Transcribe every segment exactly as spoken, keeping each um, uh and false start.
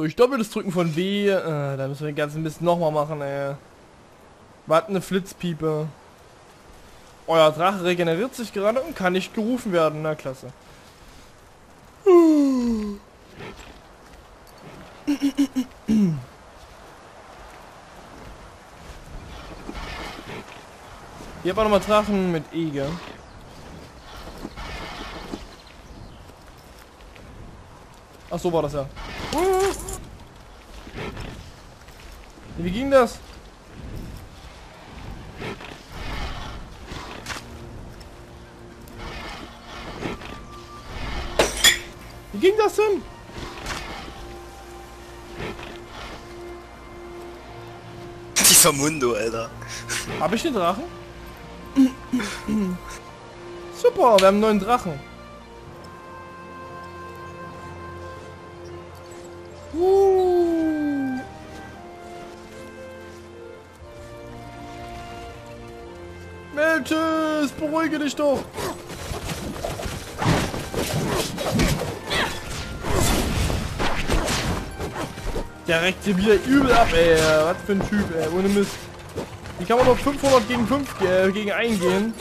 Durch doppeltes Drücken von W. Äh, da müssen wir den ganzen Mist nochmal machen, ey. Was eine Flitzpiepe. Euer Drache regeneriert sich gerade und kann nicht gerufen werden. Na, klasse. Hier haben wir nochmal Drachen mit E, gell? Ach so war das ja. Wie ging das? Wie ging das denn? Dieser Mundo, Alter. Hab ich den Drachen? Super, wir haben einen neuen Drachen. Uh. Melches, beruhige dich doch. Der reckt hier wieder übel ab, ey. Was für ein Typ, ey. Ohne Mist. Wie kann man doch fünfhundert gegen fünf, äh, gegen eins gehen?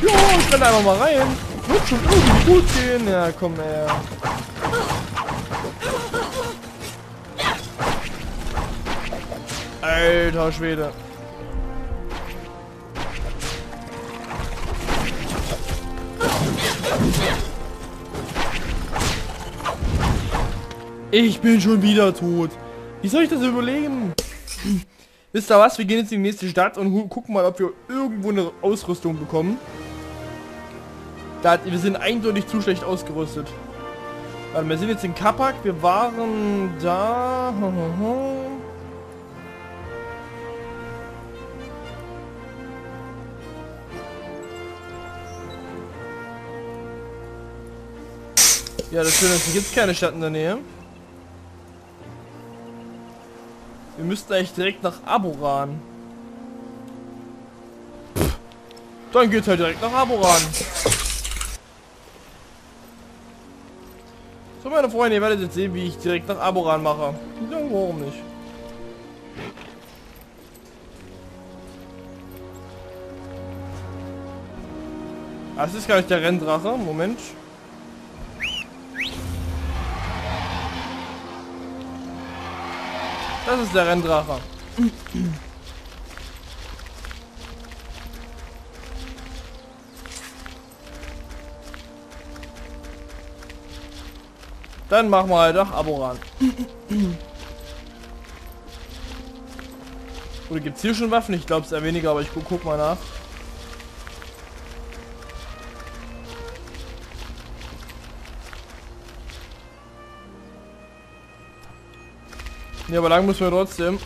Jo, ich renn einfach mal rein. Wird schon irgendwie gut gehen. Ja, komm, ey. Alter Schwede. Ich bin schon wieder tot. Wie soll ich das überlegen? Wisst ihr was? Wir gehen jetzt in die nächste Stadt und gucken mal, ob wir irgendwo eine Ausrüstung bekommen. Da, wir sind eindeutig zu schlecht ausgerüstet. Warte, wir sind jetzt in Kapak. Wir waren da... Ja, das Schöne ist, hier gibt es keine Stadt in der Nähe. Wir müssten eigentlich direkt nach Aboran. Pff, dann geht's halt direkt nach Aboran. So, meine Freunde, ihr werdet jetzt sehen, wie ich direkt nach Aboran mache. Ja, warum nicht? Das ist gar nicht der Renndrache. Moment. Das ist der Renndrache. Dann machen wir halt doch Aboran. Oder gibt es hier schon Waffen? Ich glaube es eher weniger, aber ich guck, guck mal nach. Ja, aber lang müssen wir trotzdem.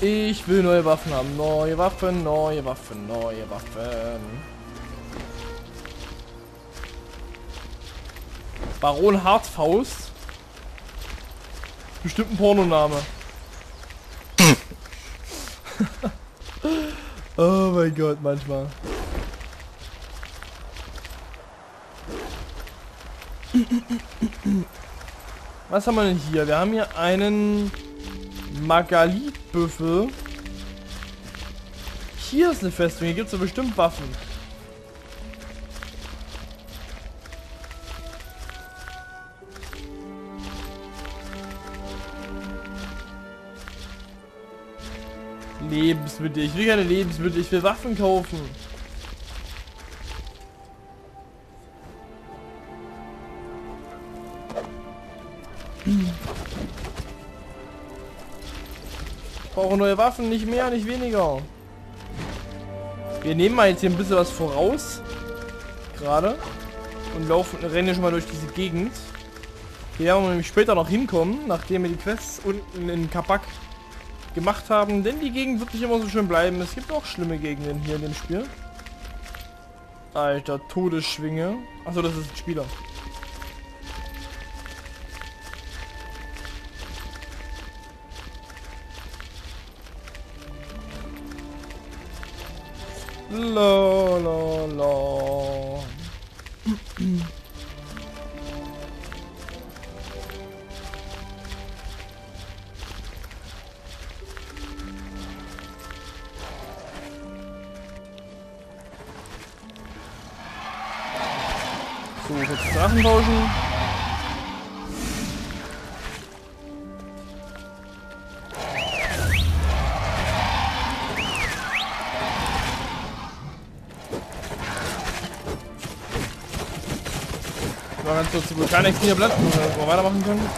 Ich will neue Waffen haben. Neue Waffen, neue Waffen, neue Waffen. Baron Hartfaust. Bestimmt ein Pornoname. Oh mein Gott, manchmal. Was haben wir denn hier? Wir haben hier einen Magalit-Büffel. Hier ist eine Festung, hier gibt es ja bestimmt Waffen. Lebensmittel, ich will keine Lebensmittel, ich will Waffen kaufen. Ich brauche neue Waffen, nicht mehr, nicht weniger. Wir nehmen mal jetzt hier ein bisschen was voraus. Gerade. Und laufen, rennen schon mal durch diese Gegend. Hier werden wir nämlich später noch hinkommen, nachdem wir die Quests unten in Kapak gemacht haben. Denn die Gegend wird nicht immer so schön bleiben. Es gibt auch schlimme Gegenden hier in dem Spiel. Alter, Todesschwinge. Achso, das ist ein Spieler. Lololol. So, kurz Drachenpausen. War ganz kurz die Vulkanex-Niederblatt, wo wir weitermachen können.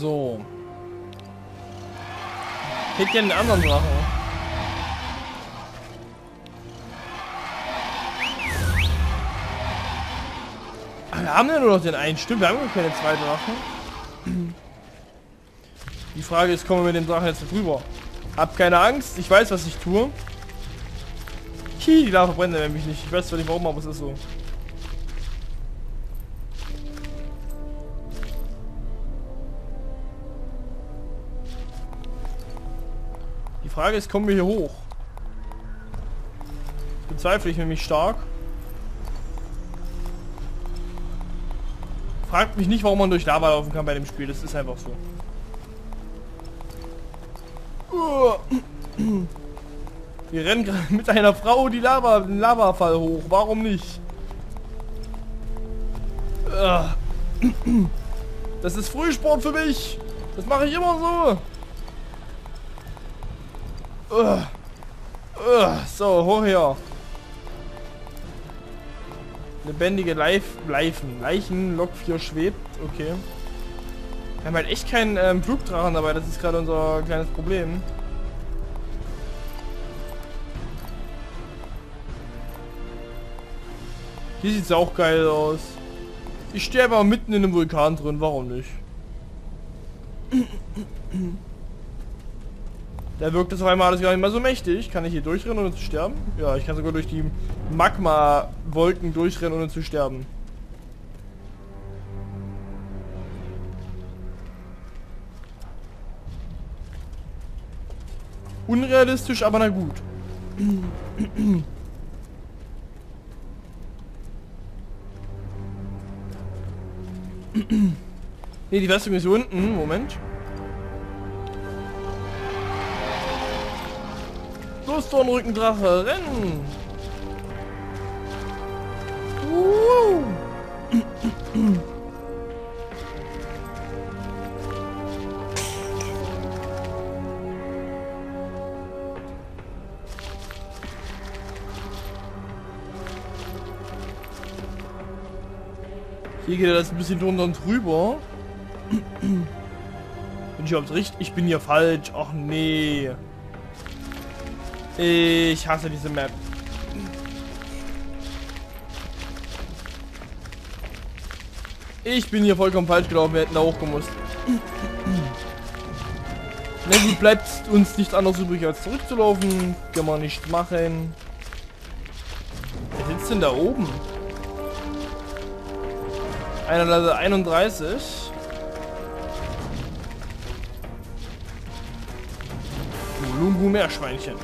So. Hätte ja einen anderen Drachen. Wir haben ja nur noch den einen, stimmt, wir haben ja keine zwei Drachen. Die Frage ist, kommen wir mit dem Drachen jetzt drüber? Hab keine Angst, ich weiß, was ich tue. Hi, die Larve brennt nämlich nicht. Ich weiß zwar nicht warum, aber es ist so. Die Frage ist, kommen wir hier hoch? Das bezweifle ich nämlich stark. Fragt mich nicht, warum man durch Lava laufen kann bei dem Spiel. Das ist einfach so. Wir rennen gerade mit einer Frau die Lava, den Lavafall hoch. Warum nicht? Das ist Frühsport für mich. Das mache ich immer so. So, hoch her. Lebendige Leichen, Leichen, Lok vier schwebt, okay. Wir haben halt echt keinen ähm, Flugdrachen dabei, das ist gerade unser kleines Problem. Hier sieht es auch geil aus. Ich stehe aber mitten in einem Vulkan drin, warum nicht? Da wirkt das auf einmal alles gar nicht mehr so mächtig. Kann ich hier durchrennen, ohne zu sterben? Ja, ich kann sogar durch die Magma-Wolken durchrennen, ohne zu sterben. Unrealistisch, aber na gut. Ne, die Festung ist hier unten. Moment. Los, Dornrückendrache, rennen! Uh. Hier geht er das ein bisschen drunter und drüber. Bin ich überhaupt richtig? Ich bin hier falsch. Ach nee. Ich hasse diese Map. Ich bin hier vollkommen falsch gelaufen, wir hätten da hochgemusst. Na gut, bleibt uns nichts anderes übrig als zurückzulaufen. Können wir nicht machen. Wer sitzt denn da oben? Einer Level einunddreißig. Lumbu Meerschweinchen.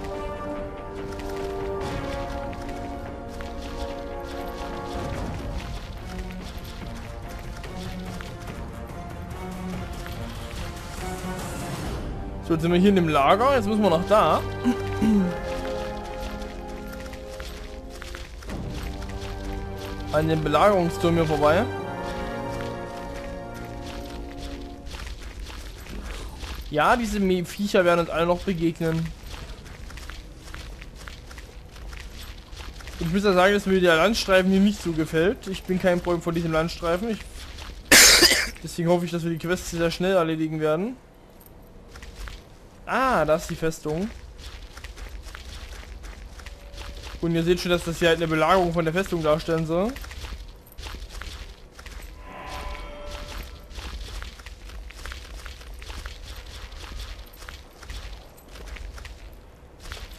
So, jetzt sind wir hier in dem Lager, jetzt müssen wir noch da. An dem Belagerungsturm hier vorbei. Ja, diese Viecher werden uns alle noch begegnen. Ich muss ja sagen, dass mir der Landstreifen hier nicht so gefällt. Ich bin kein Freund von diesem Landstreifen. Ich Deswegen hoffe ich, dass wir die Quests sehr schnell erledigen werden. Ah, da ist die Festung. Und ihr seht schon, dass das hier halt eine Belagerung von der Festung darstellen soll.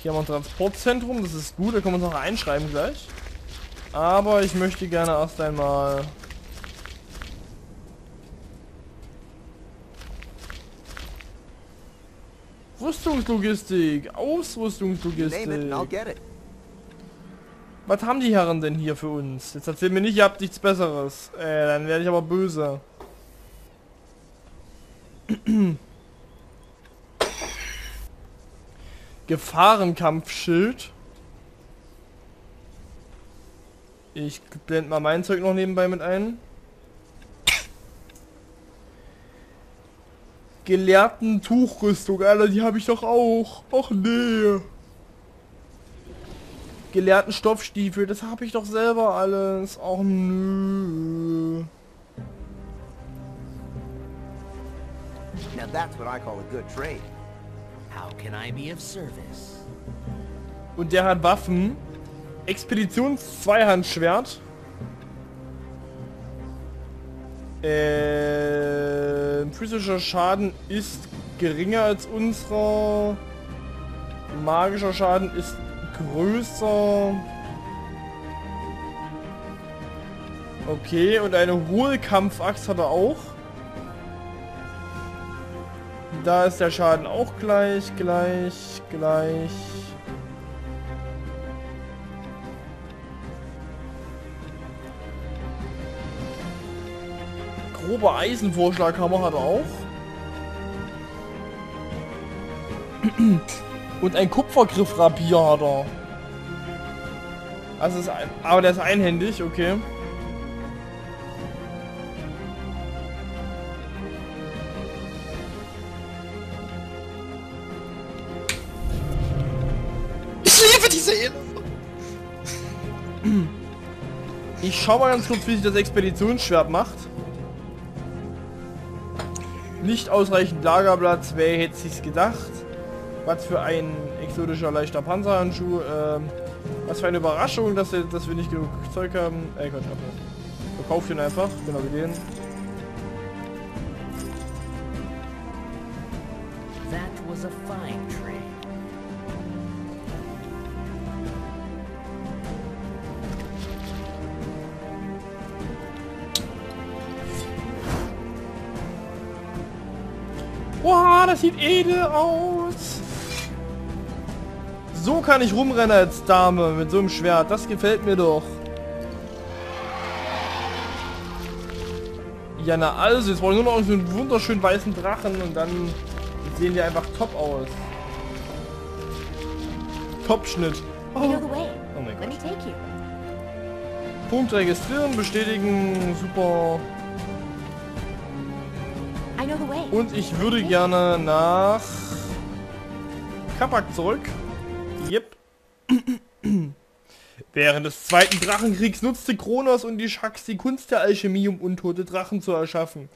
Hier haben wir ein Transportzentrum, das ist gut, da können wir uns noch einschreiben gleich. Aber ich möchte gerne erst einmal... Ausrüstungslogistik. Ausrüstungslogistik. Was haben die Herren denn hier für uns? Jetzt erzählt mir nicht, ihr habt nichts Besseres. Äh, dann werde ich aber böse. Gefahrenkampfschild. Ich blende mal mein Zeug noch nebenbei mit ein. Gelehrten Tuchrüstung, Alter, die habe ich doch auch. Och nee. Gelehrten Stoffstiefel, das habe ich doch selber alles. Och nö. Und der hat Waffen. Expeditions-Zweihandschwert. Äh, physischer Schaden ist geringer als unserer. Magischer Schaden ist größer. Okay, und eine Hohlkampfaxt hat er auch. Da ist der Schaden auch gleich, gleich, gleich. Grober Eisenvorschlaghammer hat er auch. Und ein Kupfergriffrapier hat er. Also ist ein, aber der ist einhändig, okay. Ich liebe diese Insel. Ich schau mal ganz kurz, wie sich das Expeditionsschwert macht. Nicht ausreichend Lagerplatz, wer hätte sich's gedacht? Was für ein exotischer leichter Panzerhandschuh. Ähm, was für eine Überraschung, dass wir, dass wir nicht genug Zeug haben. Ey Gott, verkauft ihn einfach, genau wie den. That was a fine trade. Wow, das sieht edel aus. So kann ich rumrennen als Dame mit so einem Schwert. Das gefällt mir doch. Ja, na also, jetzt brauche ich nur noch so einen wunderschönen weißen Drachen und dann sehen die einfach top aus. Top-Schnitt. Oh. Oh mein Gott. Punkt registrieren, bestätigen, super. Und ich würde gerne nach Kapak zurück. Yep. Während des Zweiten Drachenkriegs nutzte Kronos und die Schacks die Kunst der Alchemie, um untote Drachen zu erschaffen.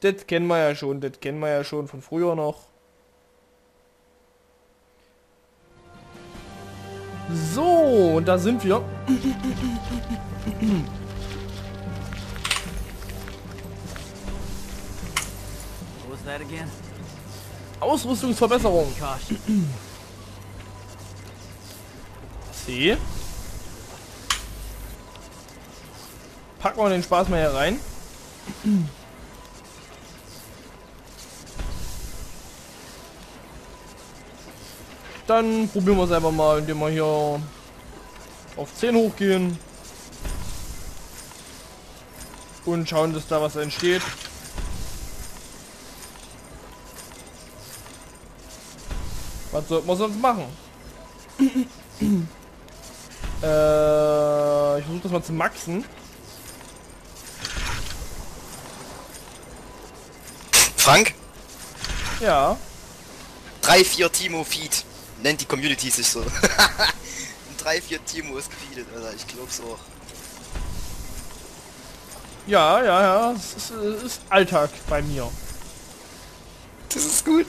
Das kennen wir ja schon, das kennen wir ja schon von früher noch. So, und da sind wir. Ausrüstungsverbesserung. Packen wir den Spaß mal hier rein. Dann probieren wir es einfach mal, indem wir hier auf zehn hochgehen. Und schauen, dass da was entsteht. Was sollten wir sonst machen? Ich versuche das mal zu maxen. Frank? Ja. drei vier Timo Feed. Nennt die Community sich so. drei vier Timo ist gefeedet, Alter. Ich glaub's auch. Ja, ja, ja. Es ist, es ist Alltag bei mir. Das ist gut.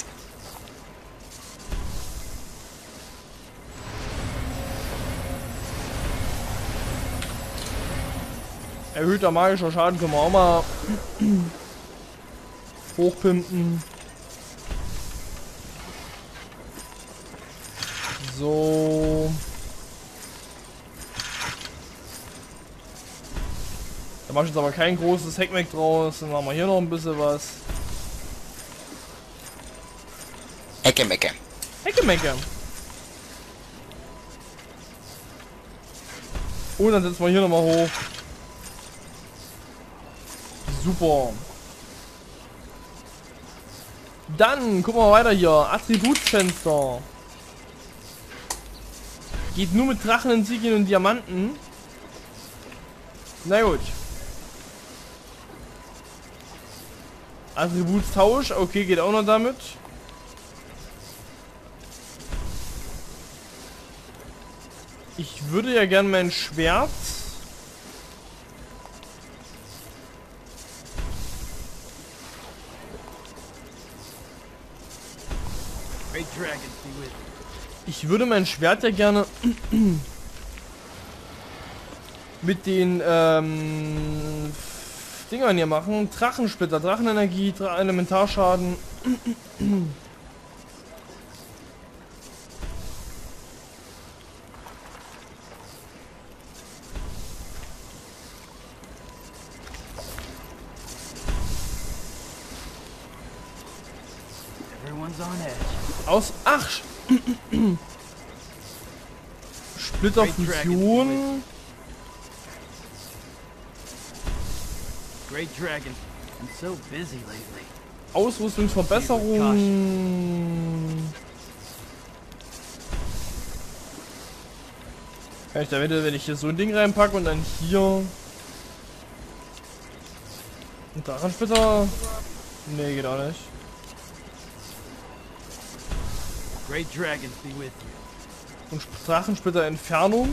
Erhöhter magischer Schaden können wir auch mal hochpimpen. So. Da mach ich jetzt aber kein großes Heckmeck draus. Dann machen wir hier noch ein bisschen was. Hecke, Mecke. Heck, Menge. Und dann setzen wir hier nochmal hoch. Super. Dann gucken wir weiter hier. Attributsfenster. Geht nur mit Drachen, Insignien und Diamanten. Na gut. Attributstausch. Okay, geht auch noch damit. Ich würde ja gern mein Schwert. Ich würde mein Schwert ja gerne mit den ähm, Dingern hier machen. Drachensplitter, Drachenenergie, Dra- Elementarschaden. Aus ach Splitterfusion. Great Dragon. I'm so busy lately. Ausrüstungsverbesserung. Vielleicht damit, wenn ich hier so ein Ding reinpacke und dann hier und daran später. Nee, geht auch nicht. Great Dragons be with you. Und Drachensplitter Entfernung.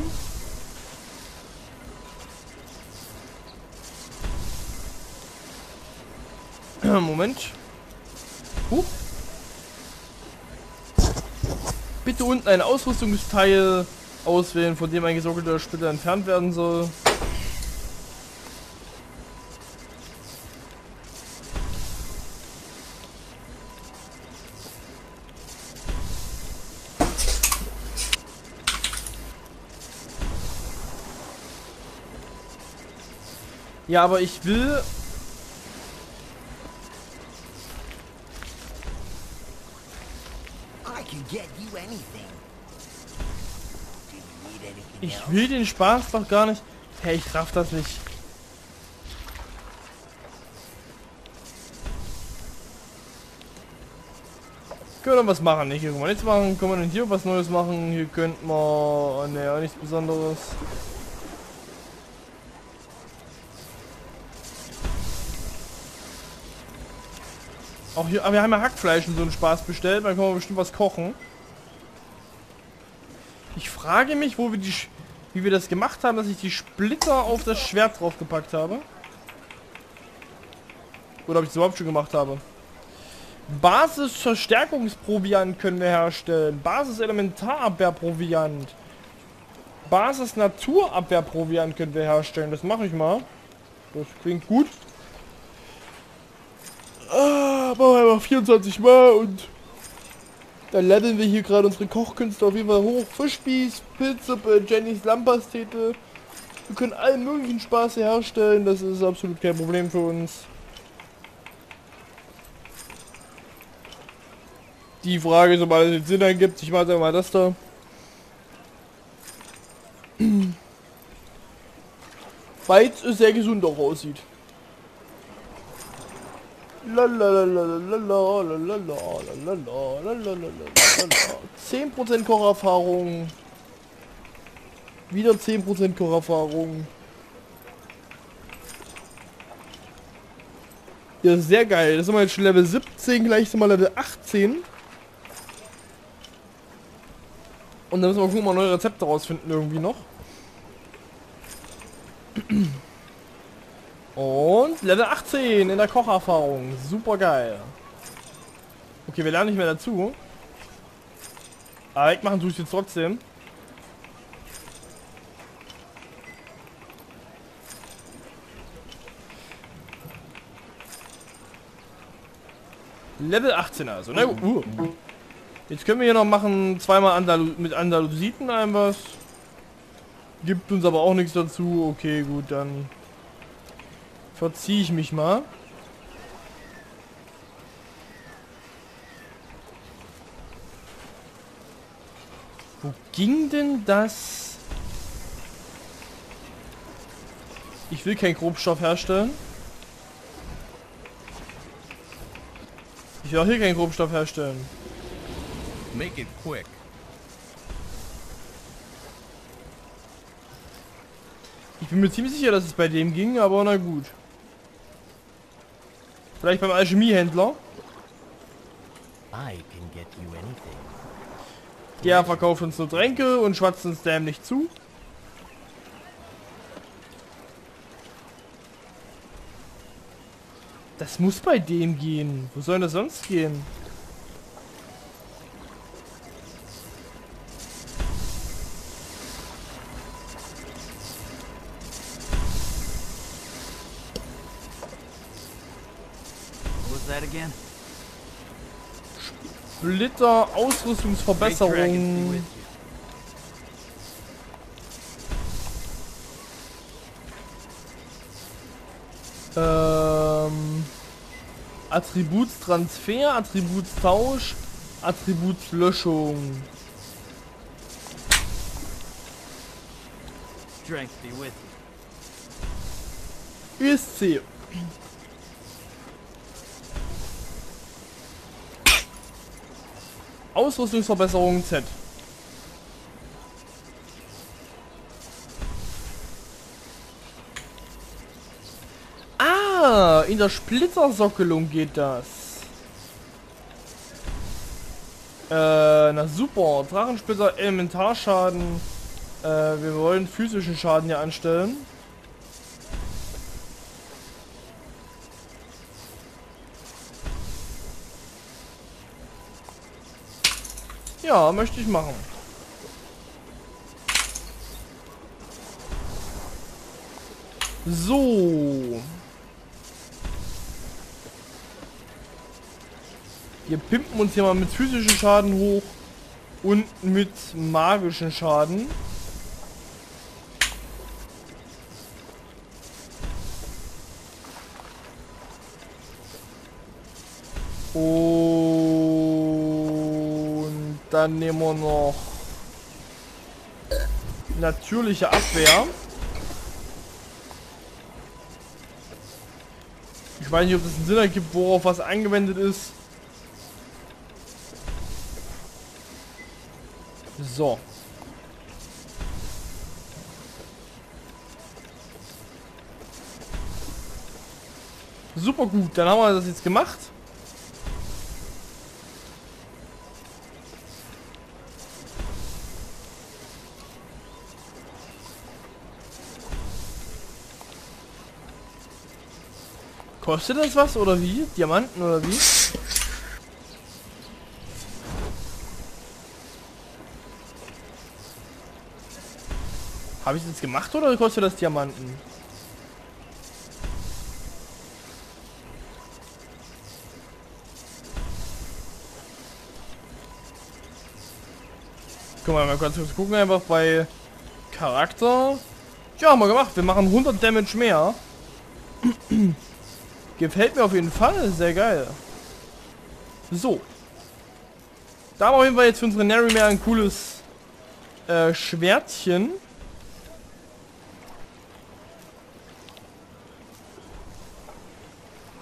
Moment. Huch. Bitte unten ein Ausrüstungsteil auswählen, von dem ein gesockelter Splitter entfernt werden soll. Ja, aber ich will... Ich will den Spaß doch gar nicht. Hey, ich raff das nicht. Können wir was machen? Hier können wir nichts machen. Können wir denn hier was Neues machen? Hier könnten wir... Oh, ne, auch nichts Besonderes. Auch hier, aber wir haben ja Hackfleisch und so einen Spaß bestellt, dann können wir bestimmt was kochen. Ich frage mich, wo wir die, wie wir das gemacht haben, dass ich die Splitter auf das Schwert draufgepackt habe. Oder ob ich das überhaupt schon gemacht habe. Basisverstärkungsproviant können wir herstellen. Basis-Elementarabwehrproviant. Basis-Naturabwehrproviant können wir herstellen. Das mache ich mal. Das klingt gut. Machen wir einfach vierundzwanzig Mal und dann leveln wir hier gerade unsere Kochkünste auf jeden Fall hoch. Fischspieß, Pilzsuppe, Jennys Lampastete. Wir können allen möglichen Spaß hier herstellen, das ist absolut kein Problem für uns. Die Frage ist, ob alles den Sinn ergibt. Ich mache jetzt mal das da. Weil es sehr gesund auch aussieht. zehn Prozent Kocherfahrung. Wieder zehn Prozent Kocherfahrung. Ja, sehr geil. Das sind wir jetzt schon Level siebzehn, gleich sind wir Level achtzehn. Und dann müssen wir gucken, mal neue Rezepte rausfinden irgendwie noch. Und Level achtzehn in der Kocherfahrung. Super geil. Okay, wir lernen nicht mehr dazu. Aber wegmachen tue ich jetzt trotzdem. Level achtzehn also. Na gut. Uh. Jetzt können wir hier noch machen zweimal Andalu- mit Andalusiten ein was. Gibt uns aber auch nichts dazu. Okay, gut, dann... verziehe ich mich mal. Wo ging denn das? Ich will keinen Grobstoff herstellen. Ich will auch hier keinen Grobstoff herstellen. Make it quick. Ich bin mir ziemlich sicher, dass es bei dem ging, aber na gut. Vielleicht beim Alchemiehändler. Der verkauft uns nur Tränke und schwatzt uns dämlich zu. Das muss bei dem gehen. Wo soll das sonst gehen? Splitter, Ausrüstungsverbesserung. Ähm, Attributstransfer, Attributstausch, Attributslöschung. Ü S C. Ausrüstungsverbesserung Z. Ah, in der Splittersockelung geht das. Äh, na super. Drachensplitter, Elementarschaden. Äh, wir wollen physischen Schaden hier anstellen. Ja, möchte ich machen. So. Wir pimpen uns hier mal mit physischen Schaden hoch und mit magischen Schaden. Dann nehmen wir noch natürliche Abwehr. Ich weiß nicht, ob das einen Sinn ergibt, worauf was angewendet ist. So. Super gut, dann haben wir das jetzt gemacht. Kostet das was oder wie? Diamanten oder wie? Habe ich das jetzt gemacht oder kostet das Diamanten? Guck mal, mal kurz gucken, einfach bei Charakter. Ja, haben wir gemacht. Wir machen hundert Damage mehr. Gefällt mir auf jeden Fall, sehr geil. So. Da haben wir auf jeden Fall jetzt für unsere Nary mehr ein cooles äh, Schwertchen.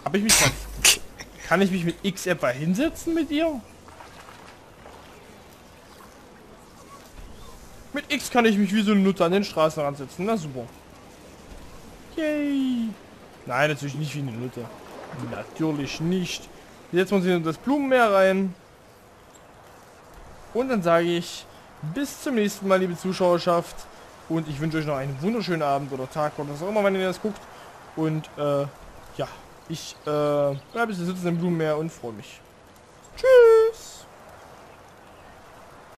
Hab ich mich von, kann ich mich mit X etwa hinsetzen mit ihr? Mit X kann ich mich wie so eine Nutte an den Straßenrand setzen. Na super. Yay. Nein, natürlich nicht wie eine Nutte. Natürlich nicht. Jetzt muss ich das Blumenmeer rein. Und dann sage ich, bis zum nächsten Mal, liebe Zuschauerschaft. Und ich wünsche euch noch einen wunderschönen Abend oder Tag oder was auch immer, wenn ihr das guckt. Und äh, ja, ich äh, bleibe sitzen im Blumenmeer und freue mich.